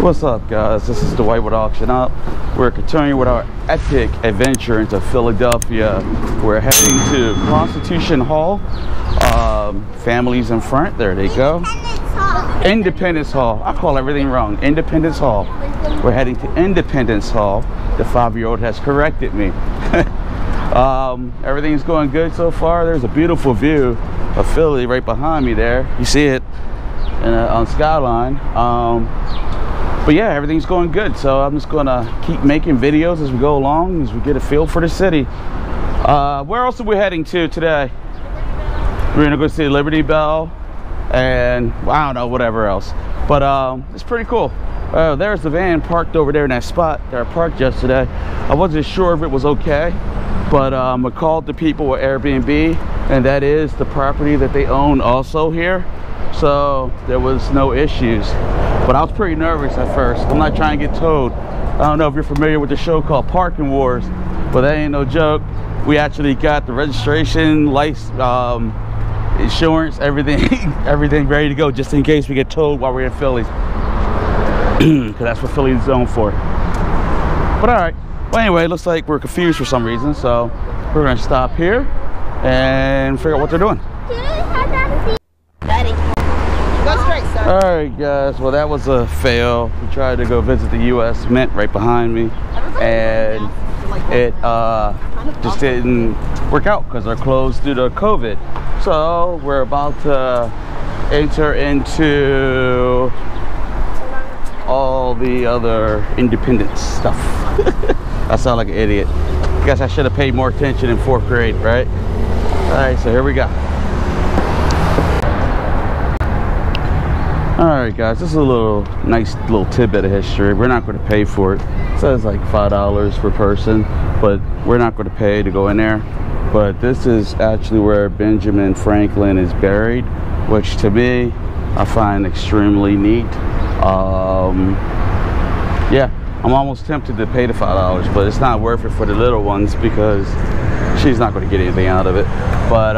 What's up, guys? This is the Whitewood Auction Up. We're continuing with our epic adventure into Philadelphia. We're heading to Constitution Hall. Families in front. There they go. Independence Hall. I call everything wrong. Independence Hall. We're heading to Independence Hall. The five-year-old has corrected me. Everything's going good so far. There's a beautiful view of Philly right behind me there. You see it on Skyline. But yeah, everything's going good, so I'm just gonna keep making videos as we go along, as we get a feel for the city. Where else are we heading to today? We're gonna go see Liberty Bell and I don't know, whatever else, but it's pretty cool. There's the van parked over there in that spot that I parked yesterday. I wasn't sure if it was okay, but I called the people at Airbnb, and that is the property that they own also here, so there was no issues. But I was pretty nervous at first. I'm not trying to get towed. I don't know if you're familiar with the show called Parking Wars, but that ain't no joke. We actually got the registration, license, insurance, everything, everything ready to go, just in case we get towed while we're in Philly. Because that's what Philly's known for. But all right. Well, anyway, it looks like we're confused for some reason, so we're gonna stop here and figure out what they're doing. Alright guys, well that was a fail. We tried to go visit the US Mint right behind me, and it just didn't work out because they're closed due to COVID. So we're about to enter into all the other independence stuff. I sound like an idiot. I guess I should have paid more attention in 4th grade, right? Alright, so here we go. Alright guys, this is a little nice little tidbit of history. We're not going to pay for it. It says like $5 per person, but we're not going to pay to go in there. But this is actually where Benjamin Franklin is buried, which to me, I find extremely neat. Yeah, I'm almost tempted to pay the $5, but it's not worth it for the little ones because she's not going to get anything out of it. But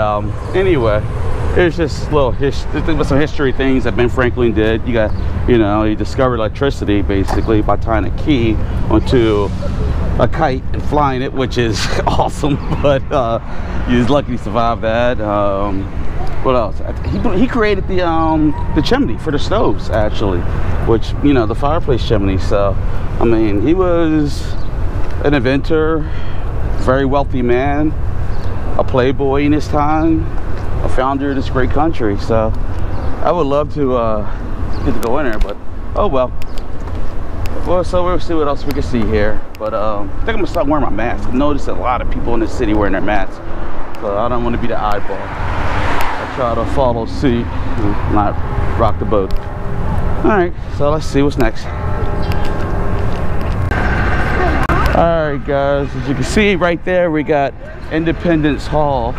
anyway. It's just little some history things that Ben Franklin did. You got, you know, he discovered electricity basically by tying a key onto a kite and flying it, which is awesome. But he's lucky he survived that. What else? He created the chimney for the stoves actually, which, you know, the fireplace chimney. So, I mean, he was an inventor, very wealthy man, a playboy in his time. A founder of this great country, so I would love to get to go in there, but oh well. Well, so we'll see what else we can see here, but I think I'm gonna stop wearing my mask. I've noticed a lot of people in the city wearing their masks, so I don't want to be the eyeball. I try to follow suit and not rock the boat. All right, so let's see what's next. All right guys, as you can see right there, we got Independence Hall.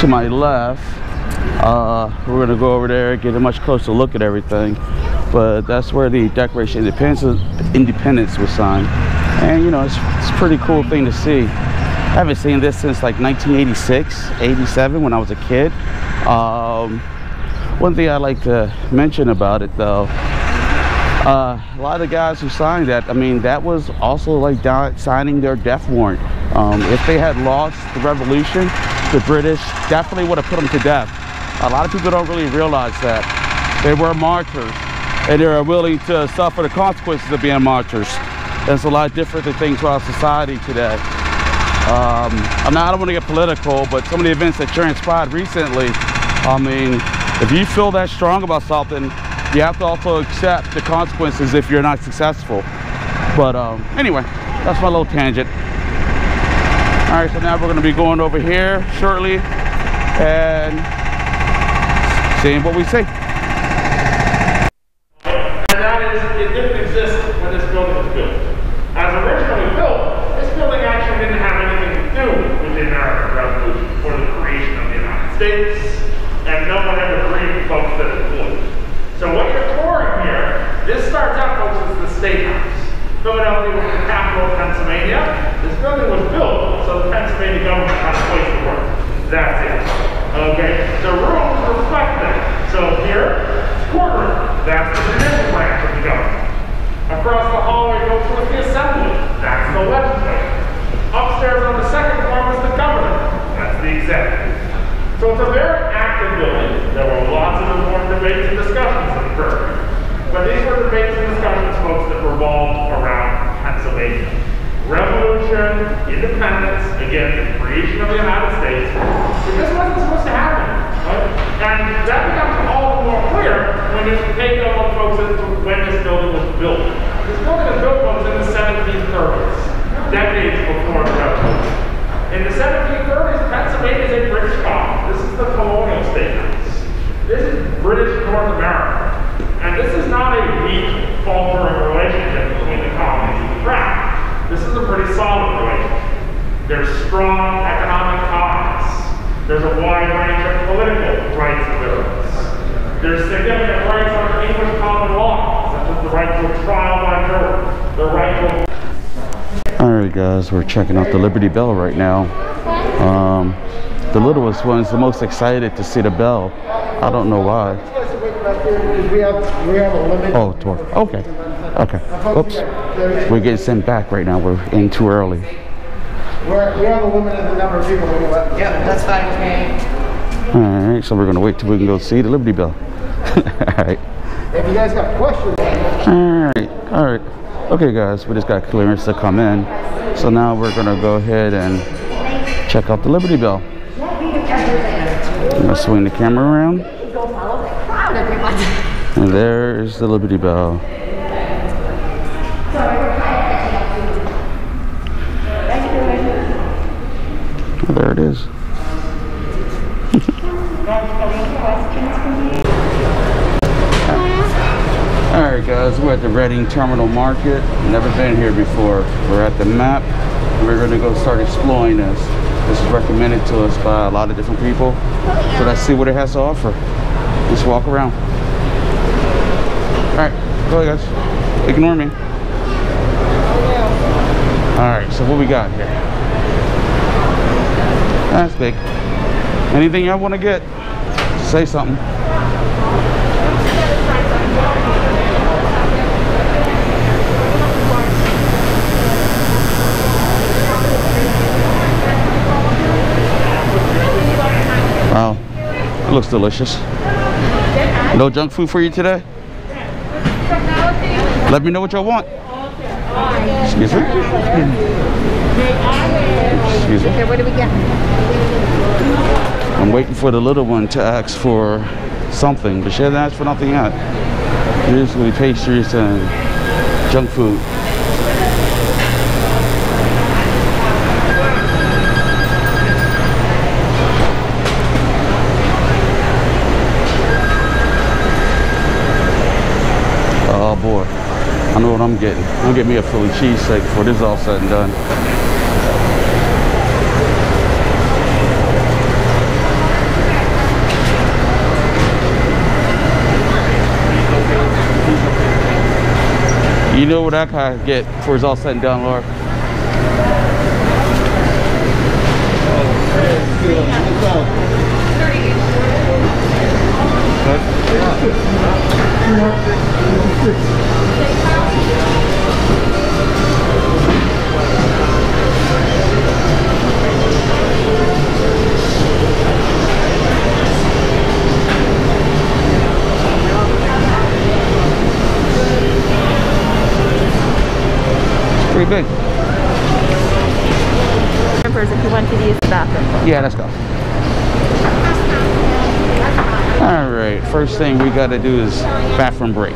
To my left, we're gonna go over there, get a much closer look at everything, but that's where the Declaration of Independence was signed, and you know, it's a pretty cool thing to see. I haven't seen this since like 1986-87 when I was a kid. One thing I like to mention about it though, a lot of the guys who signed that, I mean, that was also like signing their death warrant. If they had lost the revolution, the British definitely would have put them to death. A lot of people don't really realize that. They were martyrs, and they were willing to suffer the consequences of being martyrs. That's a lot different than things throughout society today. I don't want to get political, but some of the events that transpired recently, I mean, if you feel that strong about something, you have to also accept the consequences if you're not successful. But anyway, that's my little tangent. All right, so now we're gonna be going over here shortly and seeing what we see. And that is, it didn't exist when this building was built. As originally built, this building actually didn't have anything to do with the American Revolution or the creation of the United States, and no one ever agreed, folks, that it would. So what you're touring here, this starts out, folks, as the State House. Philadelphia was the capital of Pennsylvania. This building was built so the Pennsylvania government had a place to work. That's it. Okay? The rooms reflect that. So here, courtroom. That's the judicial branch of the government. debates and discussions that occurred. But these were debates and discussions, folks, that revolved around Pennsylvania. Revolution, independence, again, the creation of the United States, because this wasn't supposed to happen. Right? And that becomes all the more clear when you take up on folks as to when this building was built. This building was built in the 1730s, decades before the Revolution. In the 1730s, Pennsylvania is a British colony. This is the colonial status. This is British North America. And this is not a weak, faltering relationship between the colonies and the crown. This is a pretty solid relationship. There's strong economic ties. There's a wide range of political rights and liberties. There's significant rights under English common law, such as the right to a trial by jury, the right to... Alright guys, we're checking out the Liberty Bell right now. The littlest one is the most excited to see the bell. I don't know why. We have a limit. Oh, 12. Okay. Okay. Oops. We're getting sent back right now. We're in too early. We have a limit in the number of people we can let. Yep, that's fine with me. All right, so we're going to wait till we can go see the Liberty Bell. All right. If you guys have questions. All right. All right. Okay, guys, we just got clearance to come in. So now we're going to go ahead and check out the Liberty Bell. I'm going to swing the camera around. And there is the Liberty Bell. Oh, there it is. Alright guys, we're at the Reading Terminal Market. Never been here before. We're at the map. We're going to go start exploring this. This is recommended to us by a lot of different people. So let's see what it has to offer. Let's walk around. Alright, go ahead guys. Ignore me. Alright, so what we got here? That's big. Anything y'all want to get? Say something. Wow, it looks delicious. No junk food for you today? Let me know what y'all want. Excuse me. Excuse me. Okay, what do we get? I'm waiting for the little one to ask for something, but she hasn't asked for nothing yet. Usually pastries and junk food. Oh boy, I know what I'm getting. I'm getting me a Philly cheesesteak before this is all said and done. You know what I kind of get before it's all said and done, Laura? Big. If you want to use the bathroom. Yeah, let's go. Alright, first thing we gotta do is bathroom break.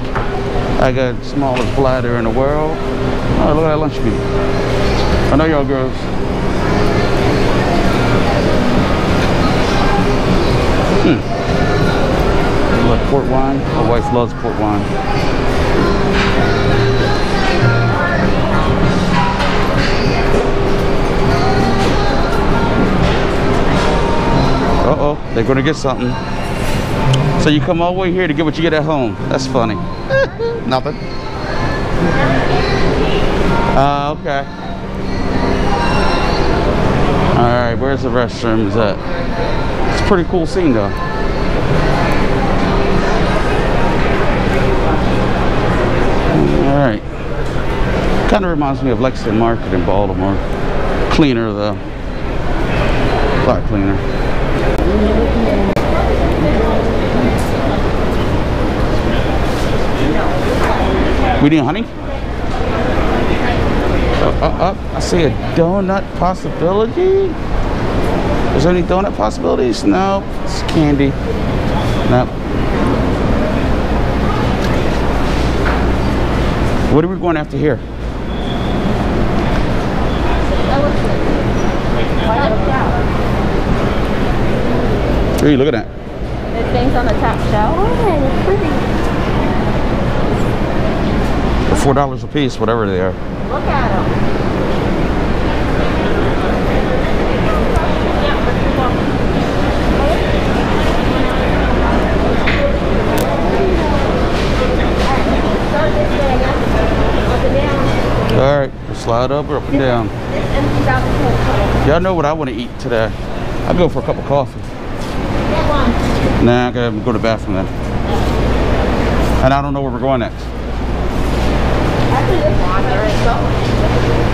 I got the smallest bladder in the world. Oh, look at that lunch meat. I know y'all girls. Hmm. Like port wine. My wife loves port wine. Uh-oh, they're gonna get something. So you come all the way here to get what you get at home. That's funny. Nothing. Okay. All right, where's the restroom is at? It's a pretty cool scene though. All right. Kind of reminds me of Lexington Market in Baltimore. Cleaner though. A lot cleaner. Reading, honey? I see a donut possibility. Is there any donut possibilities? No, nope. It's candy. No. Nope. What are we going after here? Hey, look at that. There's things on the top shelf. Oh, it's pretty. $4 a piece, whatever they are. Look at them. All right, slide up and down. Y'all know what I want to eat today. I'll go for a cup of coffee. Nah, I gotta go to the bathroom then. And I don't know where we're going next.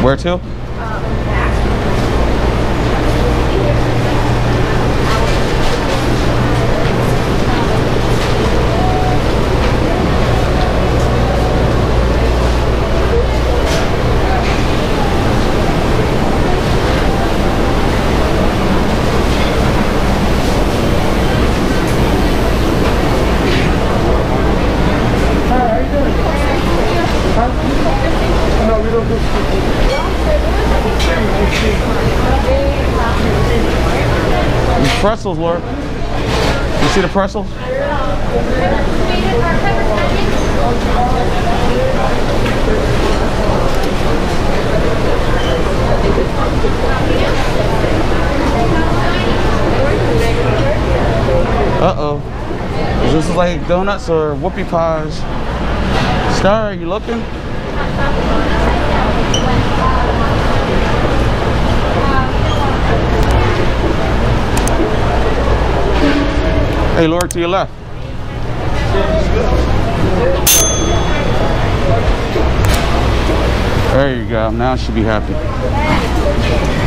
Where to? Pretzels, Laura. You see the pretzels? Uh-oh. Is this like donuts or whoopie pies? Star, are you looking? Hey, Laura, to your left. There you go. Now she'll be happy.